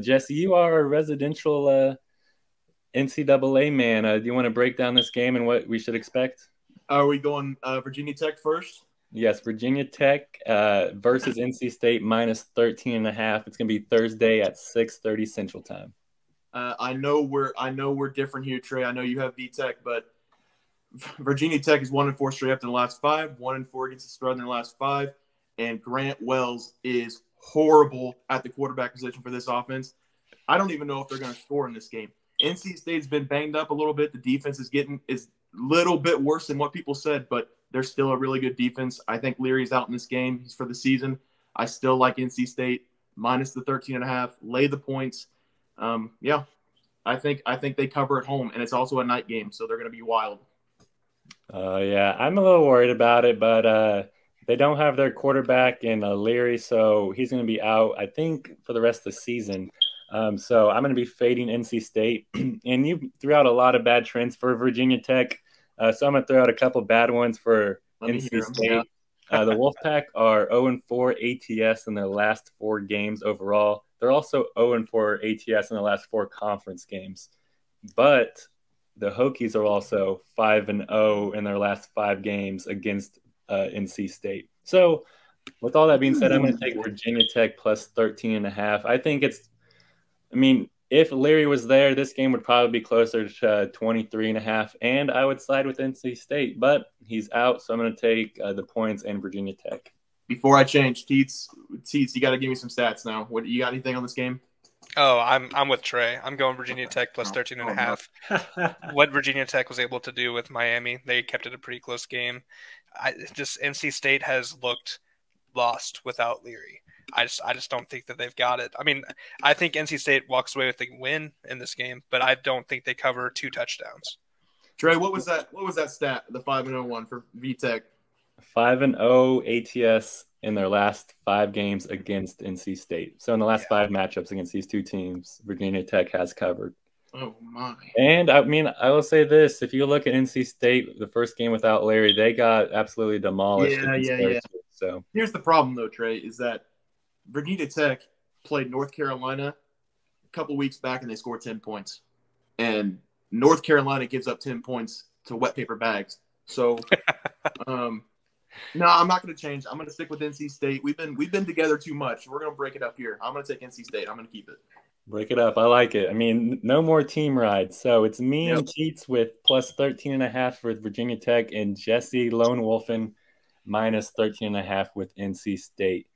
Jesse, you are a residential NCAA man. Do you want to break down this game and what we should expect? Are we going Virginia Tech first? Yes, Virginia Tech versus NC State minus 13.5. It's going to be Thursday at 6:30 Central Time. I know we're different here, Trey. I know you have VTech, but Virginia Tech is 1-4 straight up in the last 5, 1-4 against the spread in the last 5, and Grant Wells is horrible at the quarterback position for this offense. I don't even know if they're going to score in this game. NC State's been banged up a little bit. The defense is a little bit worse than what people said, but they're still a really good defense. I think Leary's out in this game. He's for the season. I still like NC State minus the 13.5. Lay the points. I think they cover at home, and it's also a night game, so they're going to be wild. Yeah, I'm a little worried about it, but they don't have their quarterback in Leary, so he's going to be out, I think, for the rest of the season. So I'm going to be fading NC State. And you threw out a lot of bad trends for Virginia Tech, so I'm going to throw out a couple bad ones for NC State. Yeah. The Wolfpack are 0-4 ATS in their last 4 games overall. They're also 0-4 ATS in the last 4 conference games. But the Hokies are also 5-0 in their last 5 games against NC State. So with all that being said, I'm going to take Virginia Tech plus 13.5. I think it's – I mean, if Leary was there, this game would probably be closer to 23.5, and I would slide with NC State. But he's out, so I'm going to take the points and Virginia Tech. Before I change, Teets, you got to give me some stats now. What, you got anything on this game? Oh, I'm with Trey. I'm going Virginia Tech plus 13.5. What Virginia Tech was able to do with Miami, they kept it a pretty close game. NC State has looked lost without Leary. I just don't think that they've got it. I mean, I think NC State walks away with a win in this game, but I don't think they cover 2 touchdowns. Trey, what was that stat? The 5-0 for VTech. 5-0 ATS in their last 5 games against NC State. So in the last 5 matchups against these 2 teams, Virginia Tech has covered. Oh, my. And, I mean, I will say this. If you look at NC State, the first game without Leary, they got absolutely demolished. Yeah. So here's the problem, though, Trey, is that Virginia Tech played North Carolina a couple weeks back, and they scored 10 points. And North Carolina gives up 10 points to wet paper bags. So no, I'm not going to change. I'm going to stick with NC State. We've been together too much. We're going to break it up here. I'm going to take NC State. I'm going to keep it. Break it up. I like it. I mean, no more team rides. So it's me and Teets with plus 13.5 for Virginia Tech, and Jesse Lone Wolfen minus 13.5 with NC State.